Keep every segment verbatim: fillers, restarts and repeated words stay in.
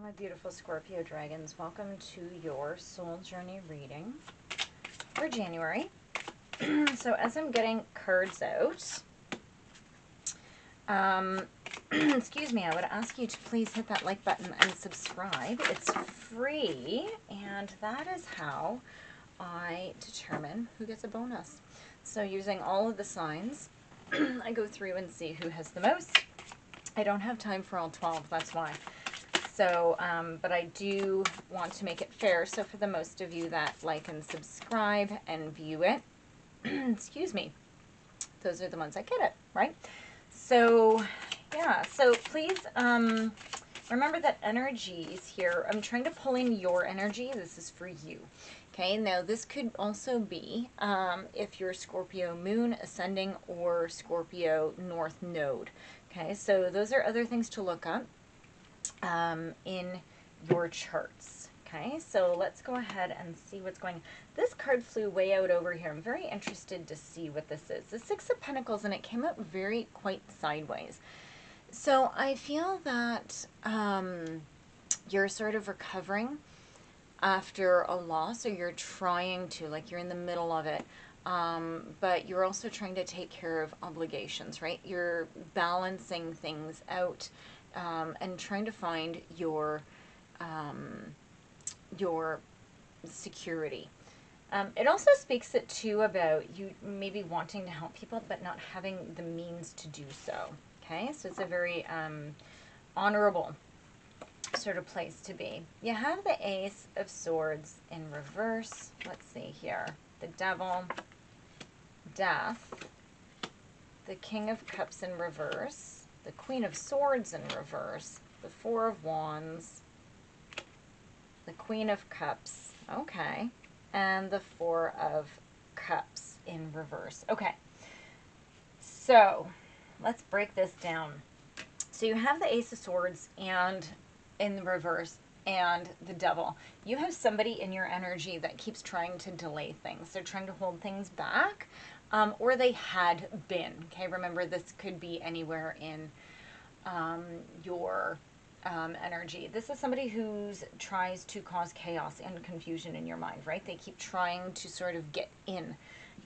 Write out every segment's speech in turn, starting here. Hello my beautiful Scorpio dragons, welcome to your soul journey reading for January. So as I'm getting cards out, um, excuse me, I would ask you to please hit that like button and subscribe. It's free, and that is how I determine who gets a bonus. So using all of the signs, I go through and see who has the most. I don't have time for all twelve, that's why. So, um, but I do want to make it fair. So for the most of you that like and subscribe and view it, excuse me, those are the ones that get it, right? So, yeah, so please um, remember that energies here, I'm trying to pull in your energy. This is for you, okay? Now, this could also be um, if you're Scorpio Moon Ascending or Scorpio North Node, okay? So those are other things to look up um in your charts, okay? So let's go ahead and see what's going on. This card flew way out over here. I'm very interested to see what this is. The Six of Pentacles, and it came up very quite sideways. So I feel that um you're sort of recovering after a loss, or you're trying to, like you're in the middle of it, um but you're also trying to take care of obligations, right? You're balancing things out, Um, and trying to find your um, your security. Um, it also speaks it too about you maybe wanting to help people but not having the means to do so. Okay, so it's a very um, honorable sort of place to be. You have the Ace of Swords in reverse. Let's see here: the Devil, Death, the King of Cups in reverse, the Queen of Swords in reverse, the Four of Wands, the Queen of Cups, okay, and the Four of Cups in reverse. Okay, so let's break this down. So you have the Ace of Swords and in the reverse and the Devil. You have somebody in your energy that keeps trying to delay things. They're trying to hold things back. Um, or they had been, okay? Remember, this could be anywhere in um, your um, energy. This is somebody who tries to cause chaos and confusion in your mind, right? They keep trying to sort of get in.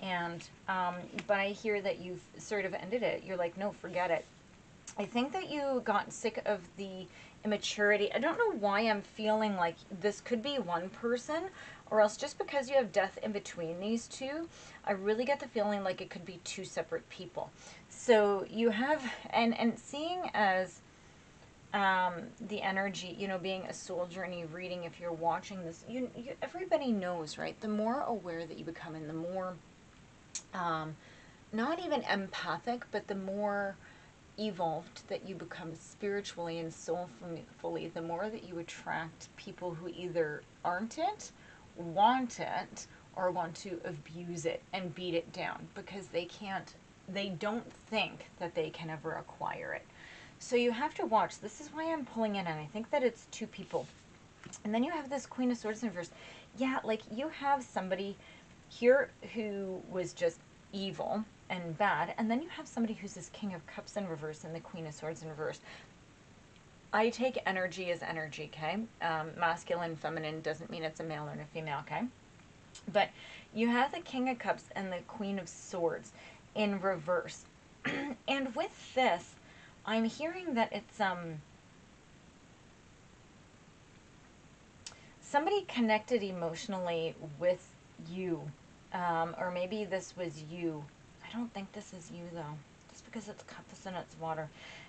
And, um, but I hear that you've sort of ended it. You're like, no, forget it. I think that you got sick of the immaturity. I don't know why I'm feeling like this could be one person, or else just because you have death in between these two, I really get the feeling like it could be two separate people. So you have, and, and seeing as um, the energy, you know, being a soul journey reading, if you're watching this, you, you everybody knows, right? The more aware that you become, and the more, um, not even empathic, but the more evolved that you become spiritually and soulfully, the more that you attract people who either aren't it, want it, or want to abuse it and beat it down, because they can't, they don't think that they can ever acquire it. So you have to watch. This is why I'm pulling in, and I think that it's two people. And then you have this Queen of Swords in reverse. Yeah, like you have somebody here who was just evil and bad, and then you have somebody who's this King of Cups in reverse and the Queen of Swords in reverse. I take energy as energy, okay? Um, masculine, feminine, doesn't mean it's a male or a female, okay? But you have the King of Cups and the Queen of Swords in reverse. And with this, I'm hearing that it's um somebody connected emotionally with you. Um, or maybe this was you. I don't think this is you, though. Just because it's cups and it's water.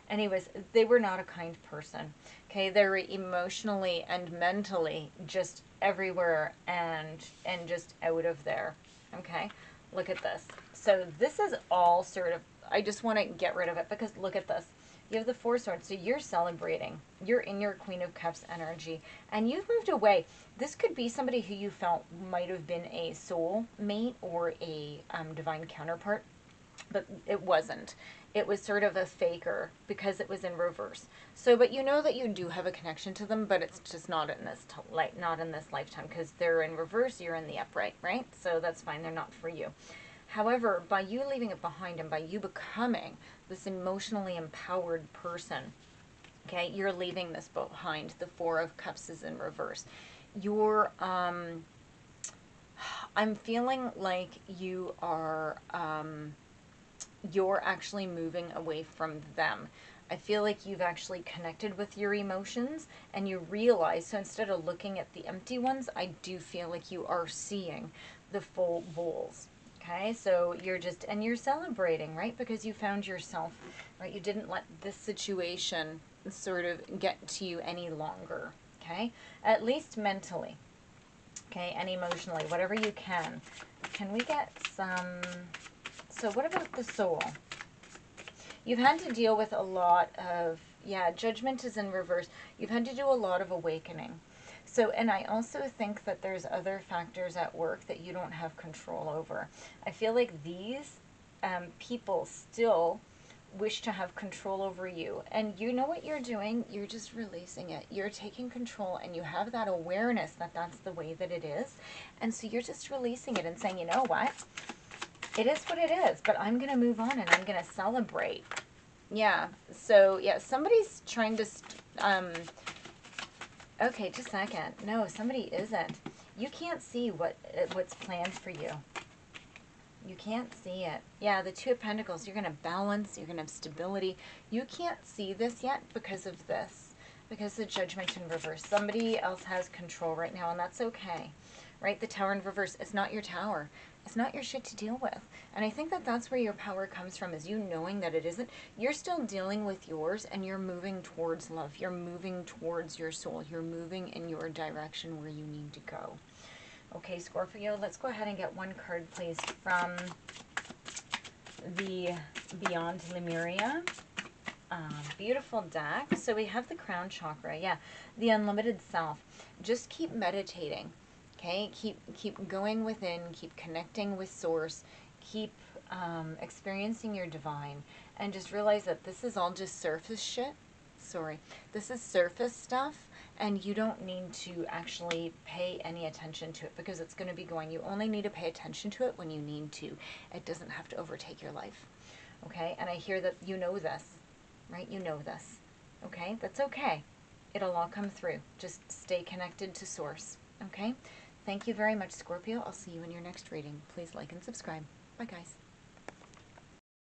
Anyways, they were not a kind person, okay? They were emotionally and mentally just everywhere and and just out of there, okay? Look at this. So this is all sort of, I just want to get rid of it, because look at this. You have the Four Swords, so you're celebrating. You're in your Queen of Cups energy, and you've moved away. This could be somebody who you felt might have been a soul mate or a um, divine counterpart, but it wasn't. It was sort of a faker because it was in reverse. So, but you know that you do have a connection to them, but it's just not in this light, not in this lifetime, because they're in reverse, you're in the upright, right? So that's fine, they're not for you. However, by you leaving it behind and by you becoming this emotionally empowered person, Okay, you're leaving this behind. The Four of Cups is in reverse. You're, um, I'm feeling like you are, um, you're actually moving away from them. I feel like you've actually connected with your emotions and you realize, so instead of looking at the empty ones, I do feel like you are seeing the full bowls. Okay, so you're just, and you're celebrating, right? Because you found yourself, right? You didn't let this situation sort of get to you any longer, okay? At least mentally, okay? And emotionally, whatever you can. Can we get some, so what about the soul? You've had to deal with a lot of, yeah, judgment is in reverse. You've had to do a lot of awakening. So, and I also think that there's other factors at work that you don't have control over. I feel like these um, people still wish to have control over you. And you know what you're doing? You're just releasing it. You're taking control and you have that awareness that that's the way that it is. And so you're just releasing it and saying, you know what? It is what it is, but I'm going to move on and I'm going to celebrate. Yeah. So, yeah, somebody's trying to... St um, Okay, just a second. No, somebody isn't. You can't see what what's planned for you. You can't see it. Yeah, the Two of Pentacles, you're going to balance, you're going to have stability. You can't see this yet because of this, because the Judgment in reverse. Somebody else has control right now, and that's okay, right? The Tower in reverse, it's not your tower. It's not your shit to deal with. And I think that that's where your power comes from, is you knowing that it isn't. You're still dealing with yours and you're moving towards love. You're moving towards your soul. You're moving in your direction where you need to go. Okay, Scorpio, let's go ahead and get one card, please, from the Beyond Lemuria. Um, beautiful deck. So we have the crown chakra. Yeah, the unlimited self. Just keep meditating. Okay, keep, keep going within, keep connecting with source, keep um, experiencing your divine, and just realize that this is all just surface shit. Sorry, this is surface stuff, and you don't need to actually pay any attention to it because it's going to be going. You only need to pay attention to it when you need to. It doesn't have to overtake your life. Okay, and I hear that you know this, right? You know this. Okay, that's okay. It'll all come through. Just stay connected to source. Okay? Thank you very much, Scorpio. I'll see you in your next reading. Please like and subscribe. Bye, guys.